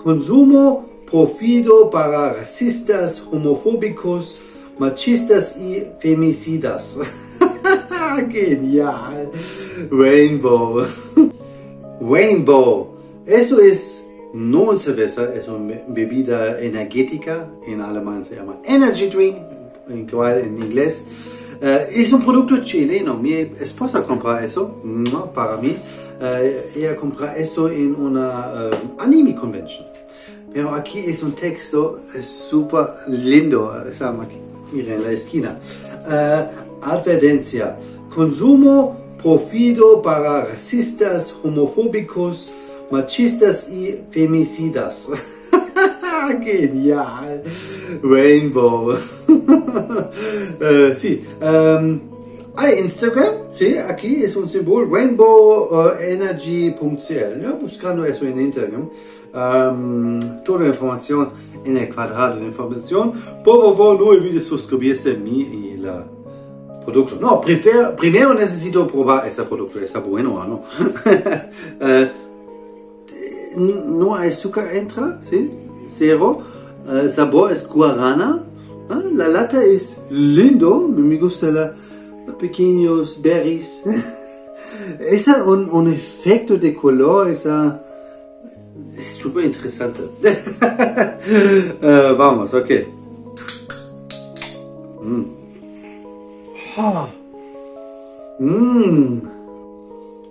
Consumo profido para racistas, homofóbicos, machistas y femicidas. Genial. Rainbow. Rainbow. Eso es no cerveza, es una bebida energética. En alemán se llama Energy Drink, igual en inglés. Es un producto chileno. Mi esposa compra eso, no para mí. Ella compra eso en una anime convention. Pero aquí es un texto súper lindo. Estamos aquí, miren, en la esquina. Advertencia. Consumo prohibido para racistas, homofóbicos, machistas y femicidas. Genial. Rainbow. Sí. Hay Instagram, sí, aquí es un símbolo, rainbowenergy.cl, ¿no? Buscando eso en Instagram. Toda la información en el cuadrado de información. Por favor, no olvides suscribirse a mí y la producto. No, primero necesito probar ese producto, ¿está bueno o no? No hay azúcar, entra, ¿sí? Cero. Sabor es guarana. La lata es lindo, me gusta la... pequeños berries. Es un efecto de color, esa es súper interesante. Vamos, ok.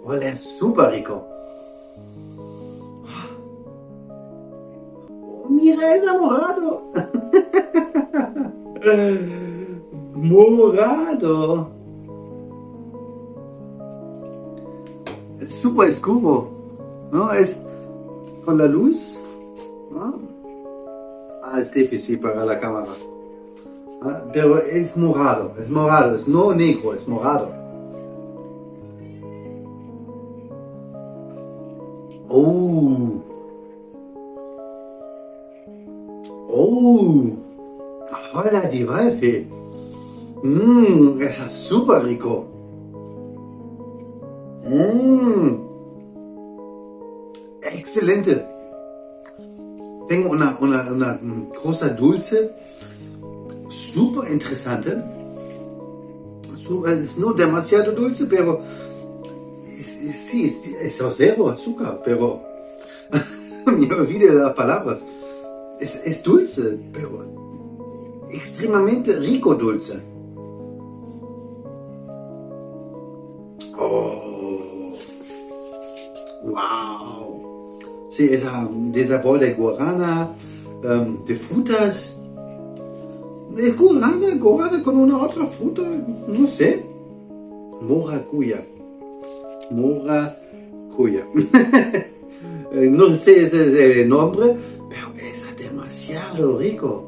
Huele súper rico. Oh, mira, es morado. Morado. Super oscuro, ¿no? Es con la luz, ¿no? Es difícil para la cámara, ¿no? Pero es morado, es no negro, es morado. Oh, oh, hola de Valve, es super rico. Excelente. Tengo una cosa dulce, súper interesante. Es no demasiado dulce, pero sí, es cero azúcar, pero me olvidé las palabras. Es dulce, pero extremadamente rico dulce. Wow, sí, esa de sabor de guarana, de frutas. Es guarana con una otra fruta, no sé. Moracuya. No sé ese es el nombre, pero es demasiado rico.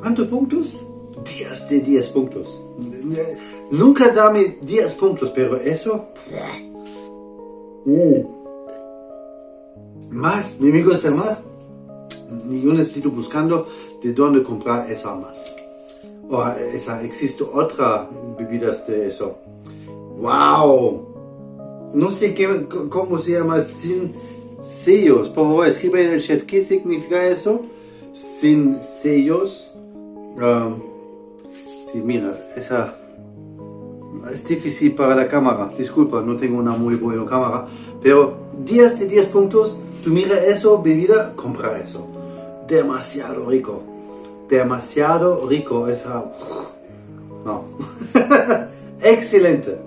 ¿Cuántos puntos? 10 de 10 puntos. Nunca dame 10 puntos, pero eso... Más, mi amigo está más. Yo necesito buscando de dónde comprar eso más. Oh, esa existe otra bebidas de eso. Wow. No sé qué, cómo se llama sin sellos. Por favor, escribe en el chat qué significa eso. Sin sellos. Sí, mira, esa es difícil para la cámara. Disculpa, no tengo una muy buena cámara. Pero 10 de 10 puntos. Tú mira eso, bebida, compra eso. Demasiado rico. Demasiado rico. Esa... No. Excelente.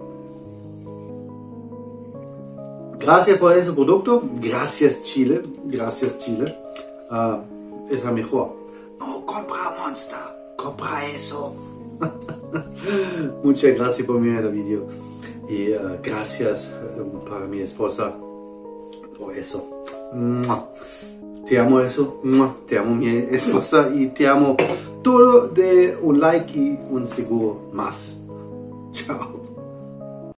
Gracias por ese producto. Gracias Chile. Gracias Chile. Es la mejor. No, compra Monster. Compra eso. Muchas gracias por mirar el video. Y gracias para mi esposa por eso. Te amo eso, te amo mi esposa y te amo todo de un like y un seguro más. Chao.